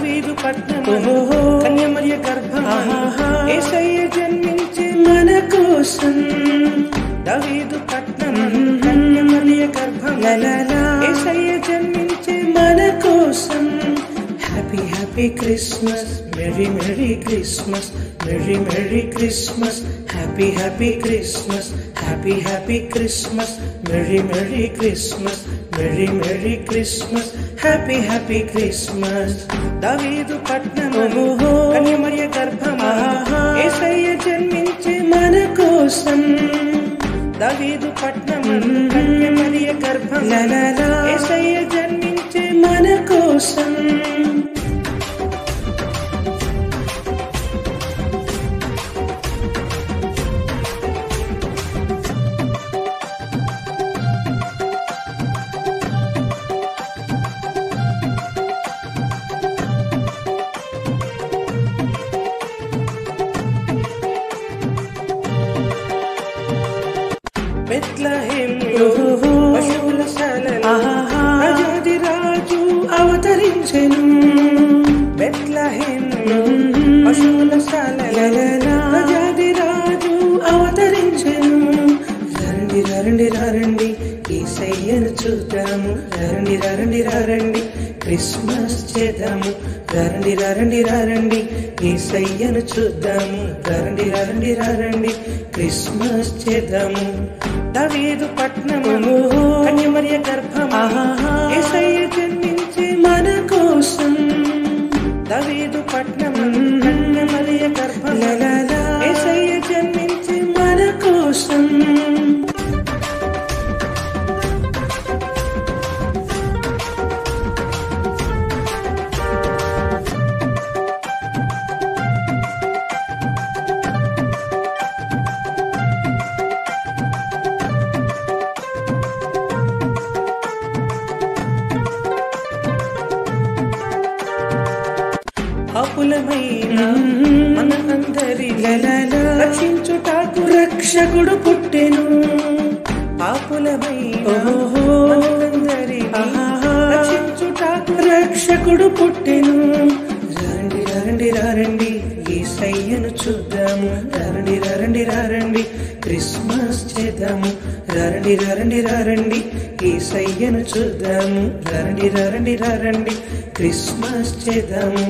దావీదు పట్నమందు కన్యమరియ గర్భమందు యేసయ్య జన్మించే మన కోసం. దావీదు పట్నమందు కన్యమరియ గర్భమందు యేసయ్య జన్మించే మన కోసం. Happy happy Christmas, merry merry Christmas, merry merry Christmas, happy happy Christmas, happy happy Christmas, merry merry Christmas, merry merry Christmas, happy happy Christmas. దావీదు పట్నమందు కన్యమరియ గర్భమందు యేసయ్య జన్మించే మన కోసం. దావీదు పట్నమందు కన్యమరియ గర్భమందు యేసయ్య జన్మించే మన కోసం. బెత్లెహేములో పశువుల శాలలో రాజాది రాజు అవతరించెను. బెత్లెహేములో పశువుల శాలలో రాజాది రాజు అవతరించెను. రండి రండి రండి యేసయ్యను చూద్దాము, రండి రండి రండి క్రిస్మస్ చేద్దాము, రండి రండి రండి యేసయ్యను చూద్దాము, రండి రండి రండి క్రిస్మస్ చేద్దాము. దావీదు పట్నమందు కన్యమరియ గర్భమందు యేసయ్య జన్మించే మన కోసం. దావీదు పట్నమందు కన్యమరియ గర్భమందు యేసయ్య జన్మించే మన కోసం. పాపులమైన మన అందరి రక్షించుటకు రక్షకుడు పుట్టెను. పాపులమైన మన అందరి రక్షించుటకు రక్షకుడు పుట్టెను. రండి రండి రండి యేసయ్యను చూద్దాము, రండి రండి రండి క్రిస్మస్ చేద్దాము, రండి రండి రండి యేసయ్యను చూద్దాము, రండి రండి రండి క్రిస్మస్ చేద్దాము.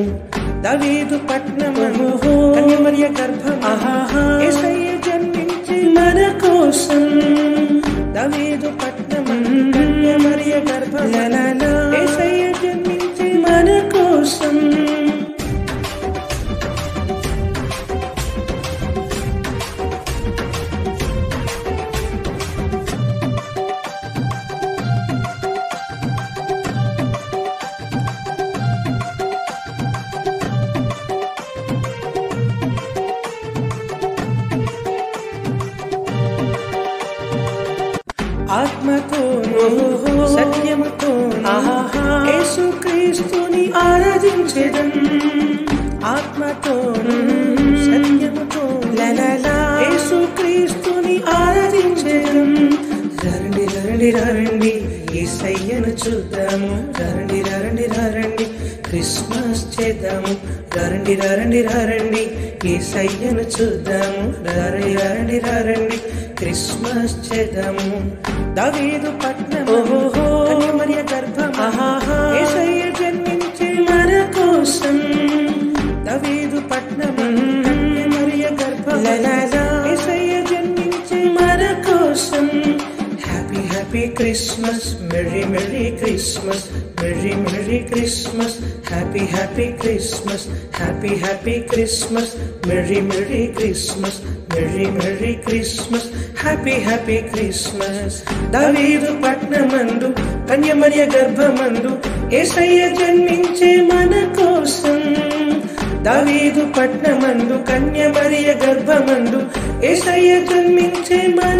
దావీదు పట్నమందు కన్యమరియ గర్భమందు యేసయ్య జన్మించే మన కోసం. దావీదు పట్నమందు కన్యమరియ గర్భమందు యేసయ్య జన్మించే మన కోసం. ఆత్మతోను సత్యముతోను యేసుక్రీస్తుని ఆరాధించెదం. ఆత్మతోను సత్యముతోను యేసుక్రీస్తుని ఆరాధించెదం. రండి రండి రండి యేసయ్యను చూద్దాము, రండి రండి రండి క్రిస్మస్ చేద్దాము, రండి రండి రండి యేసయ్యను చూద్దాము, రండి రండి రండి క్రిస్మస్ చేద్దాము. దావీదు పట్నమందు కన్యమరియ గర్భమందు యేసయ్య జన్మించే మన కోసం. దావీదు పట్నమందు కన్యమరియ గర్భమందు యేసయ్య జన్మించే మన కోసం. Happy happy Christmas, merry merry Christmas, merry merry Christmas, happy happy Christmas, happy happy Christmas, merry merry Christmas, merry merry Christmas, happy happy Christmas. దావీదు పట్నమందు కన్యమరియ గర్భమందు యేసయ్య జన్మించే మన కోసం. దావీదు పట్నమందు కన్యమరియ గర్భమందు యేసయ్య జన్మించే మన